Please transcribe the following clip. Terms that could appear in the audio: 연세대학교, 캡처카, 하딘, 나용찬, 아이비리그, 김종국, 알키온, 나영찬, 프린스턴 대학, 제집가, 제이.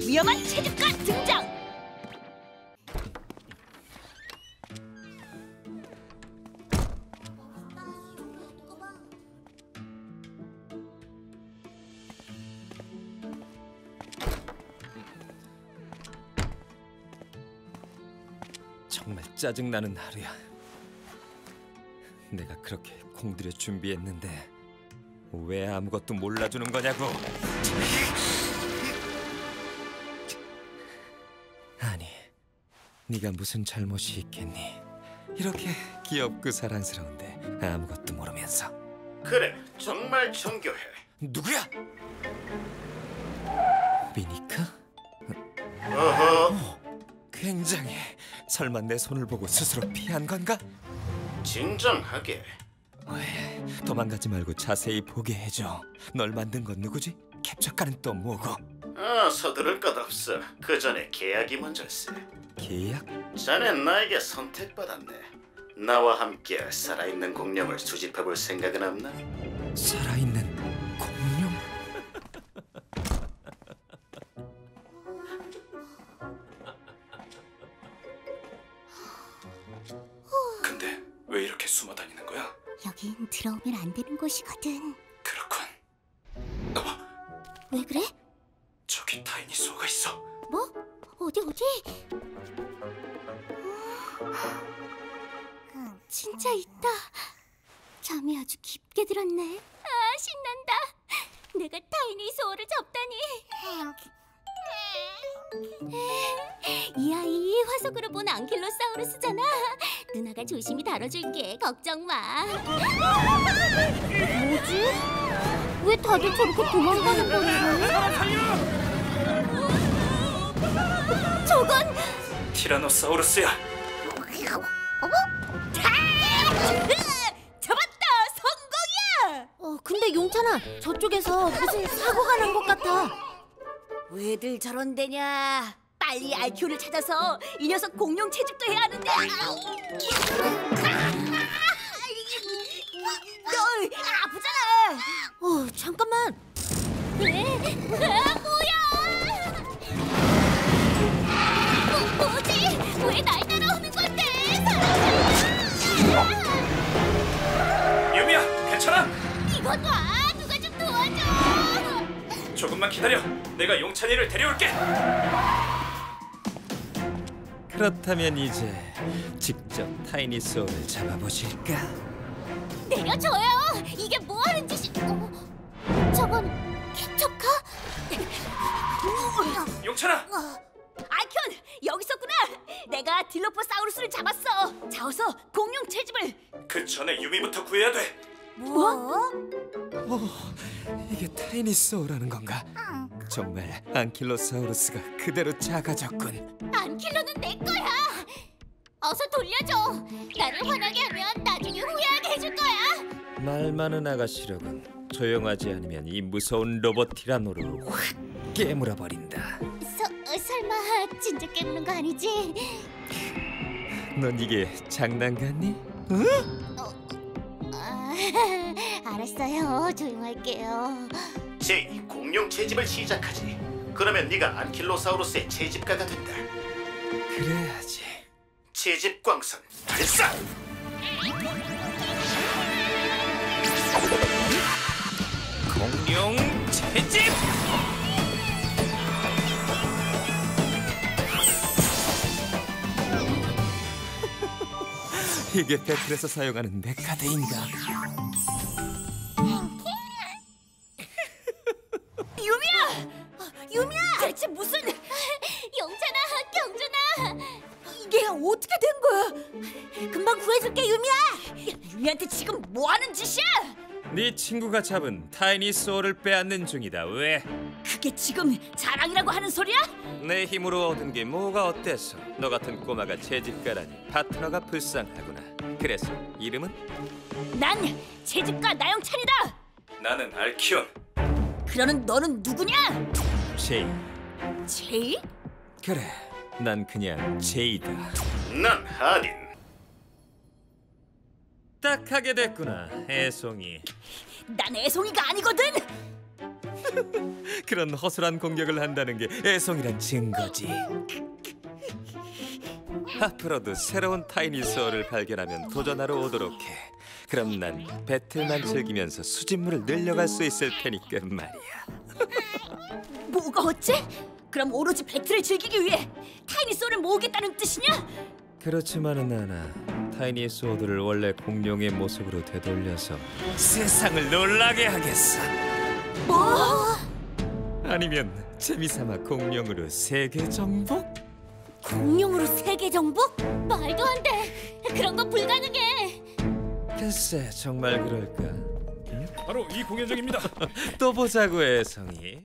위험한 제집가 등장! 정말 짜증나는 하루야. 내가 그렇게 공들여 준비했는데 왜 아무것도 몰라주는 거냐고. 아니, 네가 무슨 잘못이 있겠니? 이렇게 귀엽고 사랑스러운데 아무것도 모르면서. 그래, 정말 정교해. 누구야? 미니카? 어허. 굉장해. 설마 내 손을 보고 스스로 피한 건가? 진정하게. 도망가지 말고 자세히 보게 해줘. 널 만든 건 누구지? 캡처가는 또 뭐고? 아, 서두를 것 없어. 그 전에 계약이 먼저일세. 계약? 자넨 나에게 선택받았네. 나와 함께 살아있는 공룡을 수집해볼 생각은 없나? 살아있는 공룡? 근데 왜 이렇게 숨어 다니는 거야? 여긴 들어오면 안 되는 곳이거든. 그렇군. 나와. 왜 그래? 저기 타인이 쏘가 있어. 뭐? 어디? 진짜 있다. 잠이 아주 깊게 들었네. 아, 신난다. 내가 타인이 소를 잡다니. 이 아이 화석으로 본 앙킬로사우루스잖아. 누나가 조심히 다뤄줄게. 걱정 마. 뭐지? 왜 다들 저렇게 도망가는 거지? 저건 티라노사우루스야. 잡았다! 성공이야! 근데 용찬아, 저쪽에서 무슨 사고가 난 것 같아. 왜들 저런데냐? 빨리 알키온을 찾아서 이 녀석 공룡 채집도 해야 하는데. 너 아프잖아. 잠깐만. 뭐야? 뭐지? 왜 날 따라오는 건데? 유미야, 괜찮아? 이건 놔. 누가 좀 도와줘. 조금만 기다려. 내가 용찬이를 데려올게. 그렇다면 이제 직접 타이니소를 잡아보실까? 내려줘요! 이게 뭐하는 짓이... 저건... 캡처카? 용찬아! 알키온! 여기 있었구나! 내가 딜로포사우루스를 잡았어! 잡아서 공룡 채집을! 그 전에 유미부터 구해야 돼! 뭐? 이게 타이니소라는 건가? 정말 앙킬로사우루스가 그대로 작아졌군. 안킬로는 내 거야. 어서 돌려줘. 나를 화나게 하면 나중에 후회하게 해줄 거야. 말 많은 아가씨로군. 조용하지 않으면 이 무서운 로봇 티라노를 확 깨물어 버린다. 설마 진짜 깨무는 거 아니지? 넌 이게 장난 같니? 응? 알았어요. 조용할게요. 제이, 공룡 채집을 시작하지. 그러면 네가 안킬로사우루스의 채집가가 된다. 그래야지. 채집광선 발사! 공룡 채집! 이게 배틀에서 사용하는 메카드인가? 유미야! 대체 무슨... 영찬아, 경준아! 이게 어떻게 된 거야? 금방 구해줄게, 유미야! 유미한테 지금 뭐하는 짓이야? 네 친구가 잡은 타이니 소를 빼앗는 중이다. 왜? 그게 지금 자랑이라고 하는 소리야? 내 힘으로 얻은 게 뭐가 어때서? 너 같은 꼬마가 제집가라니 파트너가 불쌍하구나. 그래서 이름은? 난 제집가 나영찬이다! 나는 알키온. 그러는 너는 누구냐? 제이. 제이? 그래, 난 그냥 제이다. 난 하딘. 딱 하게 됐구나, 애송이. 난 애송이가 아니거든! 그런 허술한 공격을 한다는 게 애송이란 증거지. 앞으로도 새로운 타이니스어를 발견하면 도전하러 오도록 해. 그럼 난 배틀만 즐기면서 수집물을 늘려갈 수 있을 테니까 말이야. 뭐가 어째? 그럼 오로지 배틀을 즐기기 위해 타이니스어를 모으겠다는 뜻이냐? 그렇지만은 않아. 타이니스어들을 원래 공룡의 모습으로 되돌려서 세상을 놀라게 하겠어. 뭐? 아니면 재미삼아 공룡으로 세계 정복? 공룡으로 세계 정복? 말도 안 돼! 그런 건 불가능해! 글쎄, 정말 그럴까? 바로 이 공연장입니다! 또 보자고, 애성이.